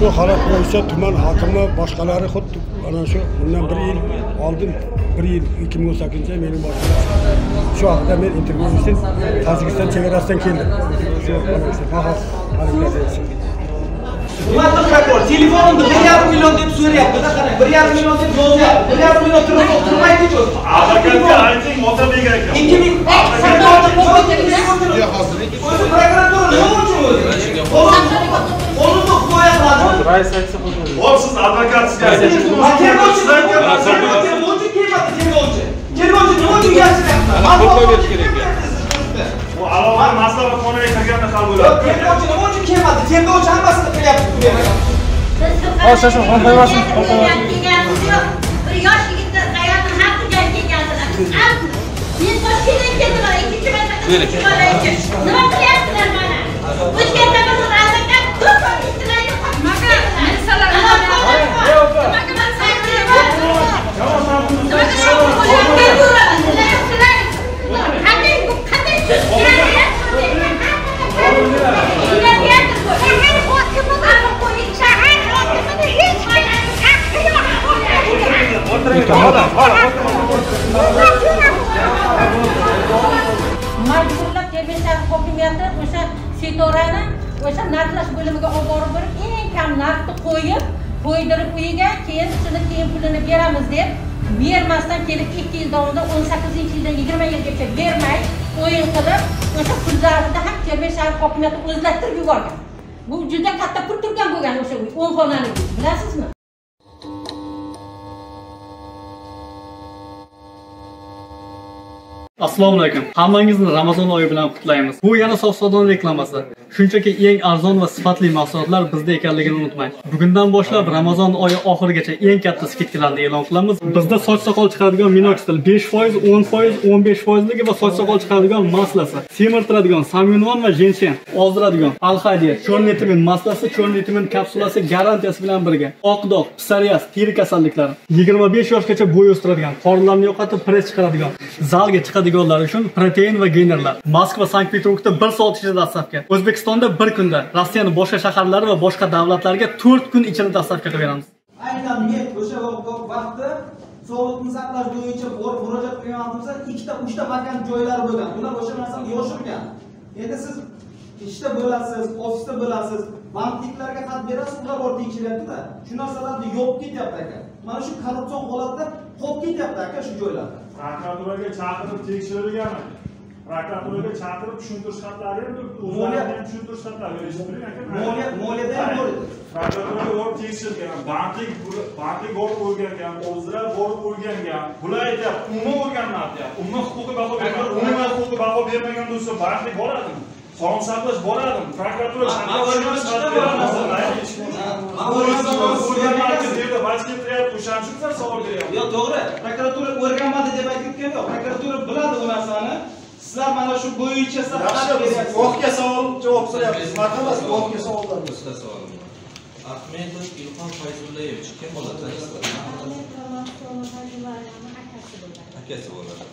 şu halak boyunca tümen hakimler başkaları hut ana şu bundan bir yıl aldım, bir yıl 2018'de benim başkanım. Şu anda ben interview için Tacikistan çevresinden geldim. Şu fakat Muhatap rapor, telefonunda 1,5 milyon deyip soru yaptı da karar. 1,5 milyon deyip zor yaptı. 1,5 milyon oturmayı geçiyoruz. Avukatı artık motorluya gerek yok. 2000, sen de artık motorluya Assalomu alaykum. Hammangizni Ramazon oyi bilan qutlaymiz. Bu yana Sofsodon reklamasi. Shunchaki eng arzon va sifatli mahsulotlar bizda ekanligini unutmang. Bugundan boshlab Ramazon oyi oxirigacha eng katta skidkalarni e'lon qilamiz. Bizda soch soqol chiqaradigan minoxidil 5%, 10%, 15% ligi va soch soqol chiqaradigan maslasi, semirtiradigan samyunvon va jenshen, ozdiradigan alhadiya, chorniy timin maslasi, chorniy timin kapsulasi garantiyasi bilan birga oq dog, psoriaz, teri kasalliklari, 25 yoshgacha bo'y o'stiradigan, qorinlarni yo'qotib press chiqaradigan, zalga chiqadiganlar uchun protein va geynerlar. Moskva Sankt-Peterburgda 1 soat ichida dastlabki, O'zbekistonda 1 kunda, Rossiyaning boshqa shaharlari va boshqa davlatlarga 4 kun ichida dastlabki qilib beramiz. Aynan men o'sha vaqtda sog'liqni saqlash bo'yicha murojaat qilganimizda 2-3 ta vakant joylari bo'lgan. Bular o'sha narsani yoshirgan. Endi siz ishda bo'lasiz, ofisda bo'lasiz, bankliklarga xat berasiz, ular ortga kechilyapti-da. Shu narsalarni yo'q ketyapti aka. Mana shu korrupsion holatda qo'p ketyapti aka shu joylarda. Prokuraturaga chaqirib tekshirilganmi? Prokuraturaga chaqirib tushuntirish xatlari beribdi. O'zlaridan tushuntirish xatlari berishdi aka. Moliyada ham bo'ldi. Prokuraturaga borib tekshirgan, banklik borib o'rgangan, o'zlari borib o'rgangan. Bular aytayapti, umuman o'rganmayapti. Umuman huquqiy baho bermaydi. Umuman huquqiy baho bermagan bo'lsa, banklik boradimi? Qonun saqlash boradimi? Prokuratura chaqirib o'rganmaydi. Sizlar mana shu bo'yicha savol beryapsiz. O'qqa savol javob so'rayapsiz. Marhamat, o'qqa savollar bo'yicha savol. Ahmedov Ilhom Fayzullayevich kim bo'ladi? Akasi bo'ladi.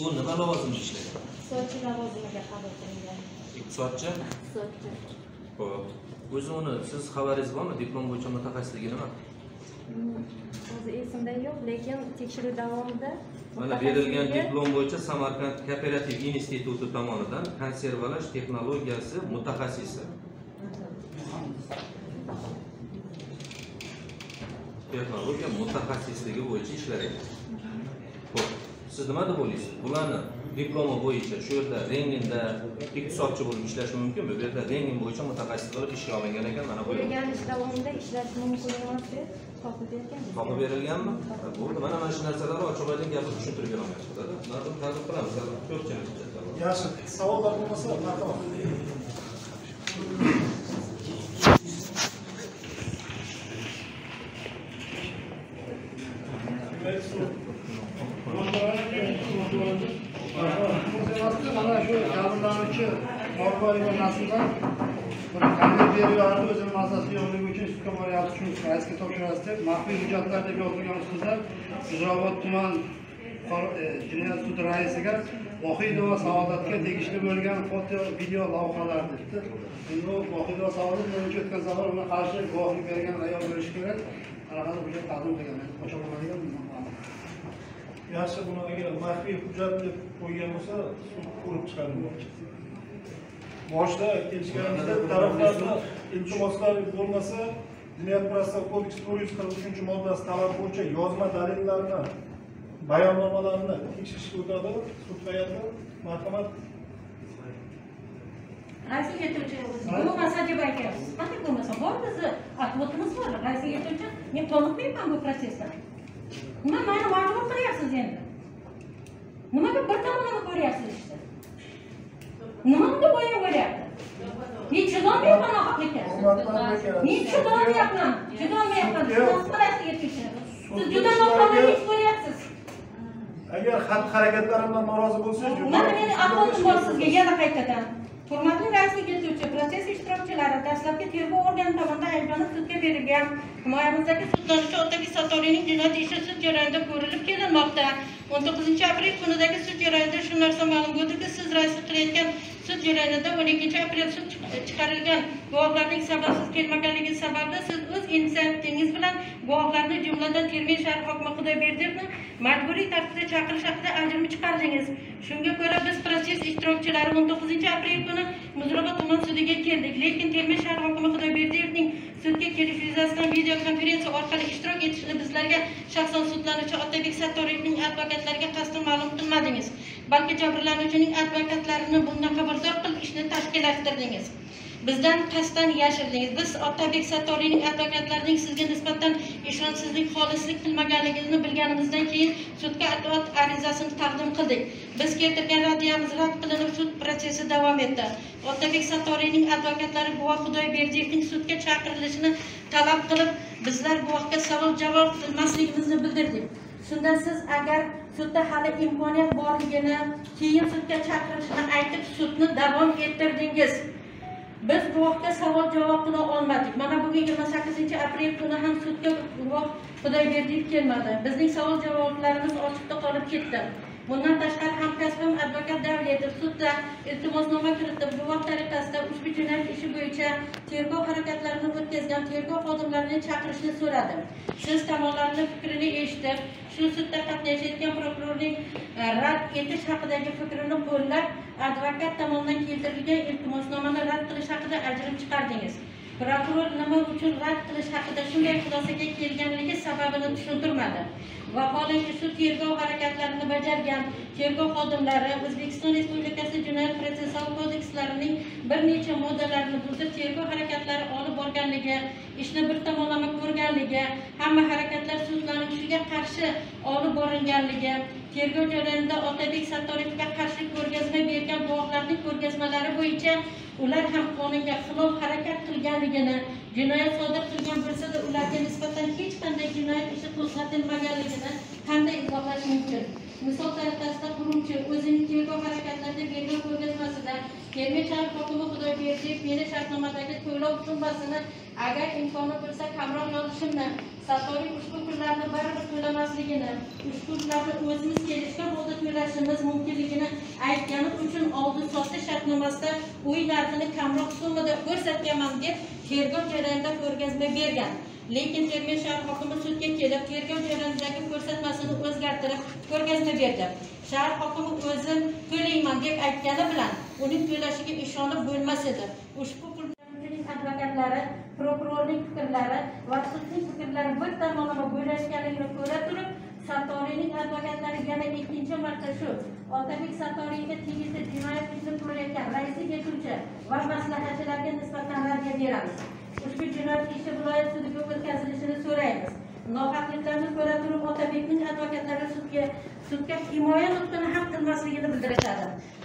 U nima lavozimda ishlagan? Iqtisodchi lavozimiga qabul qilingan. Iqtisodchi? Iqtisodchi. Xo'p. O'zini siz xabaringiz bormi? Diplom bo'yicha mutaxassisligi nima? O'zi esimda yo'q, lekin tekshiruv davomida mana berilgan diplom bo'yicha Samarqand kooperativ instituti tomonidan konservalash texnologiyasi mutaxassisi. Texnologiya mutaxassisligi bo'yicha ishlagan. Xo'p, siz nima deb o'ylaysiz? Bularni diplomi bo'yicha shu yerda rentgenda iqtisodchi bo'lib ishlash mumkinmi? Bu yerda rentgen bo'yicha mutaxassis bo'lib ishga olingan ekan, mana bu bo'lgan ish davomida ishlash mumkin emas deb topib berilganmi? Bo'ldi, mana shu narsalarni ochiq aytib gapirib tushuntirib beraman. Mana buni ta'lim qilamiz. Ko'pchilikda. Yaxshi, savollar bo'lmasa, marhamat. Eski Tokyo Üniversitesi mahfi hücretler de bir okulganmışsınızlar. Ziravat Tuman Jinoyat sudi raisiga Vohidova Saodatga tegishli bo'lgan foto video lavhalardir. Endi u Vohidova Saodat bo'yicha o'tgan safar uni qarshi guvohlik bergan ayol bo'lishi kerak. Qarag'al hujjat taqdim qilgan. Qo'shilmagan bo'lmadi. Yaxshi, buni agar maxfiy hujjat deb qo'ygan bo'lsa, sud ko'rib chiqarilmoqchi. Boshda kelishganimizda taraflarning iltimoslari bo'lmasa, Jinoyat Protsessual Kodeksi 343-moddasi talab bo'yicha yozma dalillarni bayonnomalarni tekshirishga o'tadi, sud hay'ati marhamat. Raisi yetuvchi, bu masalaga qaytamiz. Qanday bo'lmasa, bor bizni atvoqimiz bor. Raisi yetuvchi, men to'liqman bu protsessda. Nima meni majbur qilyapsiz endi? Nimaga bir tomonlama ko'ryapsiz ishni? Nimaga bo'yin bo'lyapti? Men chidolmayapman haqiqatda. Men chidolmayapman. Chidolmayapman. Raisi yetuvchi. Siz juda noto'g'ri ko'ryapsiz. Agar xatti-harakatlarimdan norozi bo'lsangiz, mana meni ahvolim bor sizga yana qaytadan. Hurmatli raisni keltiruvchi proses ishtirokchilari dastlabki tergov organi tomonidan ayblanib sudga berilgan himoyamizdagi sudlanuvchi Otabek Sattoriyning jinoyat ishi sud jarayonida ko'rilib kelinmoqda. 19 aprel kunidagi sud jarayonida shu narsa ma'lum bo'ldiki, siz raisni qilayotgan sud jarayonida 12 aprel sud chiqarilgan guvohlarning sababsiz kelmaganligi sababli siz o'z inisiativingiz bilan guvohlarni, jumladan Termiz shahar hokimi Xudoyberdiyevni majburiy tartibda chaqirish haqida ajrim chiqardingiz. Shunga ko'ra biz proses ishtirokchilari 19 aprel kuni Muzrabot tuman sudiga keldik, lekin Termiz shahar hokimi Xudoyberdiyevning sudga kelish yuzasidan video konferensiya orqali ishtirok etishni bizlarga shaxsan sudlanuvchi Otabek Sattoriyning advokatlariga qasdan ma'lum qilmadingiz, balki jabrlanuvchining advokatlarini bundan xabardor qilib ishni tashkillashtirdingiz. Bizdan qasdan yashirdingiz. Biz Otabek Sattoriyning advokatlarining sizga nisbatan ishonchsizlik, xolislik qilmaganligingizni bilganimizdan keyin sudga advokat arizasini taqdim qildik. Biz keltirgan radiyamiz rad qilinib, sud protsessi davom etdi. Otabek Sattoriyning advokatlari guvoh Xudoyberdiyevning sudga chaqirilishini talab qilib, bizlar guvohga savol-javob qilmasligimizni bildirdik. Shundan siz agar sudda hali imkoniyat borligini, keyin sudga chaqirishni aytib, sudni davom ettirdingiz. Biz guvohga savol javob qila olmadik. Mana bugun 28 aprel kuni ham sudga guvoh Xudoyberdiyev kelmadi. Bizning savol javoblarimiz ochiqda qolib ketdi. Bundan tashqari hamkasbim advokat Davletov sudda iltimosnoma kiritib, guvoh tariqasida ushbu jinoyat ishi bo'yicha tergov harakatlarini o'tkazgan tergov xodimlarini chaqirishni so'radi. Siz tomonlarning fikrini eshitib, shu sudda qatnashayotgan prokurorning rad etish haqidagi fikrini qo'llab, advokat tomonidan keltirilgan iltimosnomani rad qilish haqida ajrim chiqardingiz. Prokuror nima uchun rad qilish haqida shunday xulosaga kelganligi sababini tushuntirmadi. Vaholanki, shu tergov harakatlarini bajargan tergov xodimlari O'zbekiston Respublikasi Jinoyat protsessual kodekslarining bir necha moddalarini buzib, tergov harakatlari olib borganligi, ishni bir tomonlama ko'rganligi, hamma harakatlar sudlanuvchiga qarshi olib borilganligi, tergov jarayonida Otabek Sattoriyevga qarshi ko'rgazma bergan guvohlarning ko'rgazmalari bo'yicha ular ham qonunga xilof harakat qilganligini, jinoyat sodir qilgan bo'lsa-da ularga nisbatan hech qanday jinoyat ishi qo'zg'atilmaganligini qanday izohlash mumkin? Misol tariqasida quruvchi o'zining tergov harakatlarida bergan ko'rgazmasida Termiz shahar hokimi Xudoyberdiyev meni shartnomadagi to'lov summasini agar imkoni bo'lsa kamroq yozishimni, Sattoriy ushbu pullarni baribir to'lamasligini, ushbu pullarni o'zimiz kelishgan holda to'lashimiz mumkinligini aytgani uchun oldin sotish shartnomasida uy narxini kamroq summada ko'rsatganman deb tergov jarayonida ko'rgazma bergan. Lekin Termiz shahar hokimi sudga kelib, tergov jarayonidagi ko'rsatmasini o'zgartirib ko'rgazma berdi. Shahar hokimi o'zi to'layman deb aytgani bilan uning to'lashiga ishonib bo'lmas edi. Ushbu pullarning advokatlari, prokurorning fikrlari va sudning fikrlari bir tomonlama bo'ylashganligini ko'ra turib, Sattoriyning advokatlari yana ikkinchi marta shu Otabek Sattoriyga tegishli jinoyat ishini ko'rayotgan raisi keluvchi va maslahatchilarga nisbatan raddiya beramiz. Ushbu jinoyat ishi viloyat sudiga o'tkazilishini so'raymiz. Nohaqliklarni ko'ra turib, Otabekning advokatlari sudga himoya nuqtini haq qilmasligini bildirishadi.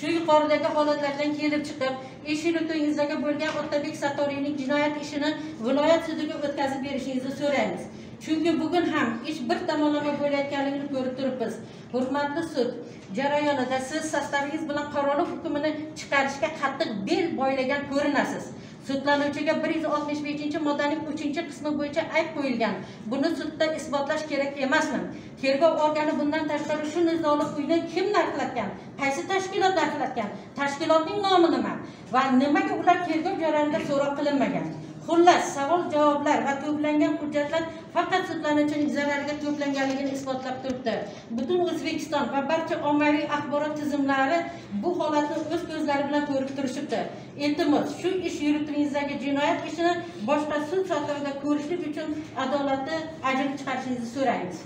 Shu yuqoridagi holatlardan kelib chiqib, ishi nuqtingizdagi bo'lgan Otabek Sattoriyning jinoyat ishini viloyat sudiga o'tkazib berishingizni so'raymiz. Chunki bugun ham ish bir tomonlama bo'layotganligini ko'rib turibmiz. Hurmatli sud jarayonida siz sostavingiz bilan qarorli hukmini chiqarishga qattiq bel boylagan ko'rinasiz. Sudlanuvchiga 165-moddani 3-qismi bo'yicha ayb qo'yilgan. Buni sudda isbotlash kerak emasmi? Tergov organi bundan tashqari shu nizoli uyni kim narxlatgan? Qaysi tashkilot narxlatgan? Tashkilotning nomi nima? Va nimaga ular tergov jarayonida so'roq qilinmagan? Xullas, savol-javoblar va to'plangan hujjatlar faqat sudlanuvchining zarariga to'planganligini isbotlab turibdi. Butun O'zbekiston va barcha ommaviy axborot tizimlari bu holatni o'z ko'zlari bilan ko'rib turishibdi. Iltimos, shu ish yuritumingizdagi jinoyat ishini boshqa sud sohalarida ko'rishlik uchun adolatni ajrab chiqarishingizni so'raymiz.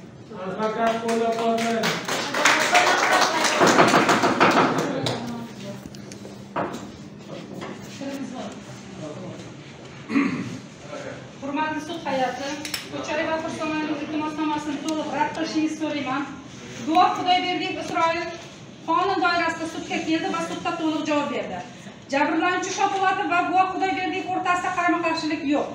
Hurmatli sud hay'ati, Ko'charay va Tursonovning iltimosnomasini to'liq rad qilishingizni so'rayman. Guvoh Xudoyberdiyev Isroil qonun doirasida sudga keldi va sudda to'liq javob berdi. Jabrlanuvchi Shopovatov va guvoh Xudoyberdiyev o'rtasida qarama-qarshilik yo'q.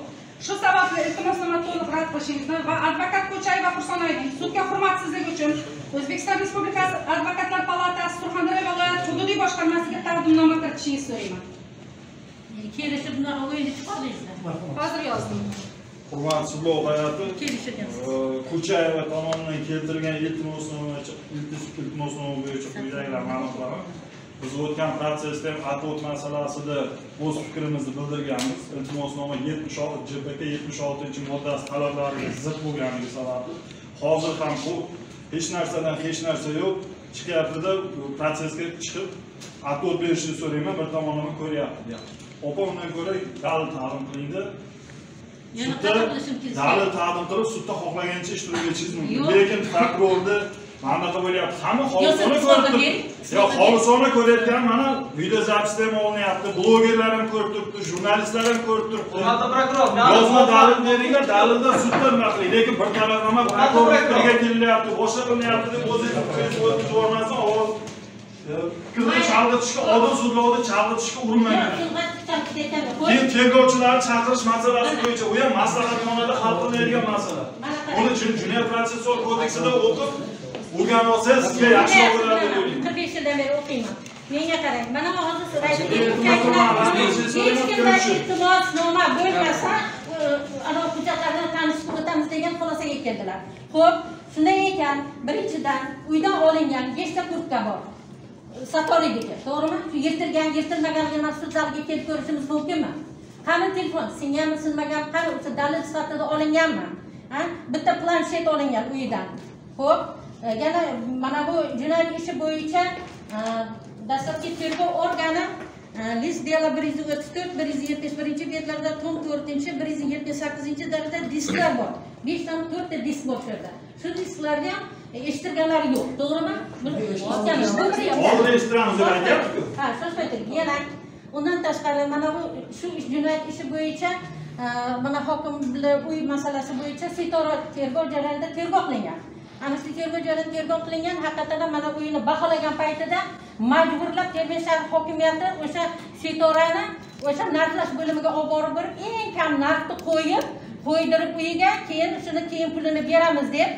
Shu sababli iltimosnoma to'liq rad qilishingizni va advokat Ko'charay va Tursonovning sudga hurmatsizligi uchun O'zbekiston Respublikasi Advokatlar palatasi Surxondaryo viloyati hududiy boshqarmasiga taqdimnoma kiritishingizni so'rayman. Kelishibni avvalgi chiqardingizmi? Hozir yozdim. Hurmatli sudlov hay'ati, Ko'chayeva tomonidan keltirilgan iltimosnoma bo'yicha quyidagilar ma'lumotlar. Biz o'tgan protsessda ham atot masalasida o'z fikrimizni bildirganmiz. Iltimosnoma 76 JPK 76-moddasi talablariga zid bo'lganligi sababli hozir ham bu hech narsadan hech narsa yo'q chiqyapti-da, protsessga chiqib atot berishni so'rayman, bir tomonlama ko'ryapti. Opamdan ko'ra dalil ta'lim qilindi. Yana qanday qilishim kerak? Dalil ta'lim qilib, sudda xohlagancha ishtirok etishingiz mumkin. Lekin prokurorni mana bu bo'lyapti. Hamma holatni ko'rib turibdi. Yo'q, holatni ko'rayotgan mana video zapisda ham olinyapti, blogerlar ham ko'rib turibdi, jurnalistlar ham ko'rib turibdi. Hurmatli prokuror, yozma dalil beringlar, dalildan sudda nima qilay? Lekin bir taraflama prokurorga kelinyapti, boshqa qilinyapti deb o'zingiz o'tib yubormasin, ovoz Kızı çalgıtışkı, odun sudlovni çalgıtışkı urinmagan. Keyin tergovchilarni chaqirish masalasi bo'yicha u ham maslahatxonada hal qilinadigan masala. Buni jinoyat protsessual kodeksida o'qib, o'rganib olsangiz sizga yaxshi bo'ladi deb. 45 yildan beri o'qiyman. Menga qarang, mana hozir iltimosnoma bo'lmasa, ana hujjatlarni tanishib o'tamiz degan xulosaga keldilar. Xo'p, shunday ekan, birinchidan uydan olingan 5 ta kurtka bor. Satoridiki, to'g'rimi? Yirtilgan, yirtilmaganligini sudlarga kelib ko'rishimiz mumkinmi? Qani telefon, singanmi, sinmagan, qani o'sha dalil sifatida olinganmi? Ha? Bitta planshet olingan uydan. Xo'p, yana mana bu jinoyat ishi bo'yicha dastlabki tergov organi list dela 134, 171-betlarda, tom 4-chi, 178-darda disklar bor. 5 dan 4 ta disk bor shuda. Shu disklarga eshtirganlar yo'q, to'g'rimi? Ha, so'z aytdik. Yana undan tashqari mana bu shu jinoyat ishi bo'yicha mana hokimlar uy masalasi bo'yicha Setora tergov jarayonida tergov qilingan. Ana shu tergov jarayonida tergov qilingan haqiqatan mana uyini baholagan paytida majburlab Termiz shahar hokimiyati o'sha Setorani o'sha narxlash bo'limiga olib borib berib, eng kam narxni qo'ydirib uyiga, keyin shuni keyin pulini beramiz deb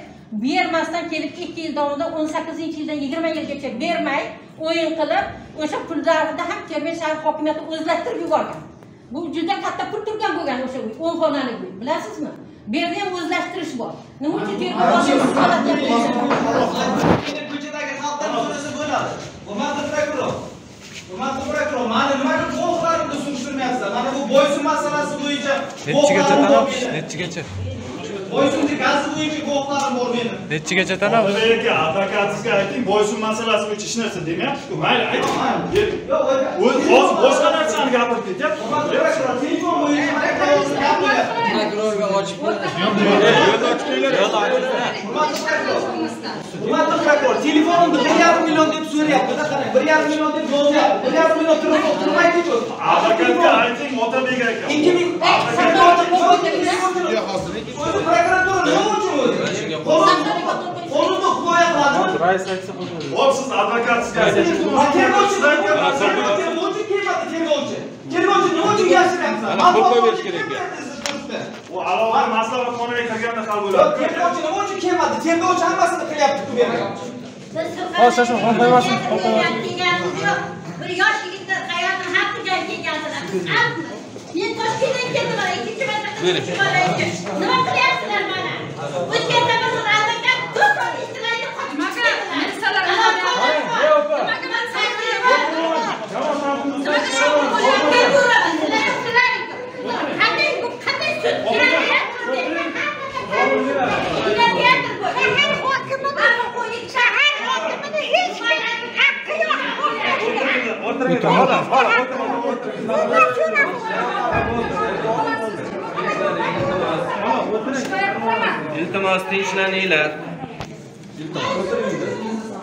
bermasdan kelib 2 yil davomida 18-yildan 20 yilgacha bermay o'yin qilib, o'sha pullarni ham Termiz shahar hokimiyati o'zlashtirib yuborgan. Bu juda katta pul turgan bo'lgan o'sha uy, 10 xonali uy. Bilasizmi? Bu yerda ham o'zlashtirish bor. Nima uchun tergov organi holat yaqinlashdi? Endi ko'chadagi xalqdan so'rasa bo'ladi. Hurmatli prokuror. Hurmatli prokuror, meni nimaga to'g'rilarimni surishtirmayapsizlar? Mana bu boysun masalasi bo'yicha nechgacha talab, nechgacha? Boysunni gazi bo'yicha guvohlarim bor meni. Nechigacha tanamiz? Lekin advokatingizga ayting, boysun masalasi bo'yicha hech narsa demayapti-ku. Mayli, ayting. O'z boshqa narsani gapirib ketyapti. Telefon bo'yicha aytayotgan gaplar. Prokurorga ochib qo'ying. Yo'q, ochib qo'yinglar. Hurmatli prokuror, telefonimni 1,5 million deb so'rayapti. Qarang, 1,5 million deb yozyapti. 1,5 million turmaydi-ku. Advokatga ayting, Otabek aka. 2000 Yo'q, prokuratura nima uchun o'zi? Qonunni himoya qiladimi? Rais aytsa bo'ladi. Xo'p, siz advokatsizga aytasiz. Tergovchi nima uchun yashiryapsiz? Ma'lumot berish kerak. U aloqa maslahatxonaga kirganda hal bo'ladi. Tergovchi nima uchun kelmadi? Tergovchi hammasini qilyapti bu yerda. Siz xohlamayapsiz, xohlamayapsiz. Bir yosh yigitlar qayerdan haqqa kelgansiz? Мен Toshkentdan keldim, 2-chi marta qilib chiqalaydi. Nima qilyapsizlar mana? O'zbekistonda bir advokat ko'p ishtirayni qochmoqda. Ministrlar nima qilman saytida bor. Nima qilyapsizlar? Sizlar ishtirayni. Qanday İltimos tinchlaninglar.